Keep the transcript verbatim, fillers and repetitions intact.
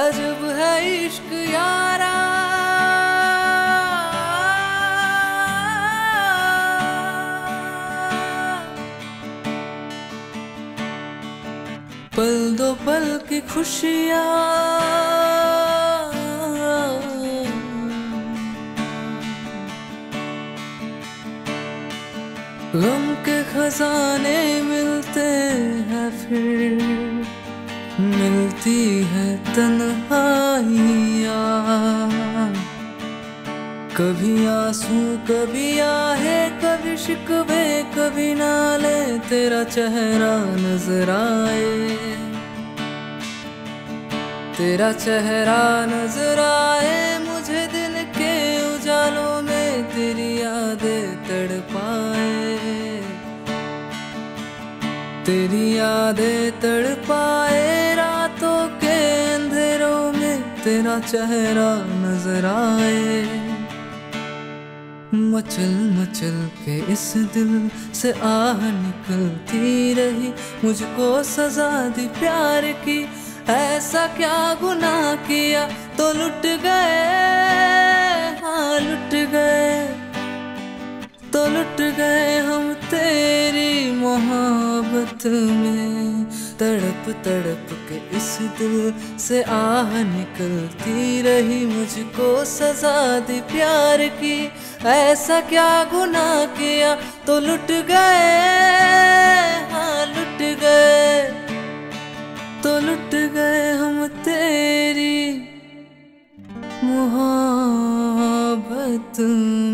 अजब है इश्क यारा, पल दो पल की खुशियाँ गम के खजाने मिलते हैं, फिर मिलती है तन्हाइयाँ। कभी आंसू कभी आहे कभी शिकवे कभी नाले, तेरा चेहरा नजर आए, तेरा चेहरा नजर आए मुझे, दिल के उजालों में तेरी यादें तड़पाए, तेरी यादें तड़पाए, रातों के अंधेरों में तेरा चेहरा नजर आए। मचल मचल के इस दिल से आह निकलती रही, मुझको सजा दी प्यार की, ऐसा क्या गुनाह किया तो लुट गए, हाँ लुट गए तो लुट गए हम तेरी मोहब्बत में। तड़प तड़प के इस दिल से आह निकलती रही, मुझको सजा दी प्यार की, ऐसा क्या गुनाह किया तो लुट गए, हाँ लुट गए तो लुट गए हम तेरी मोहब्बत।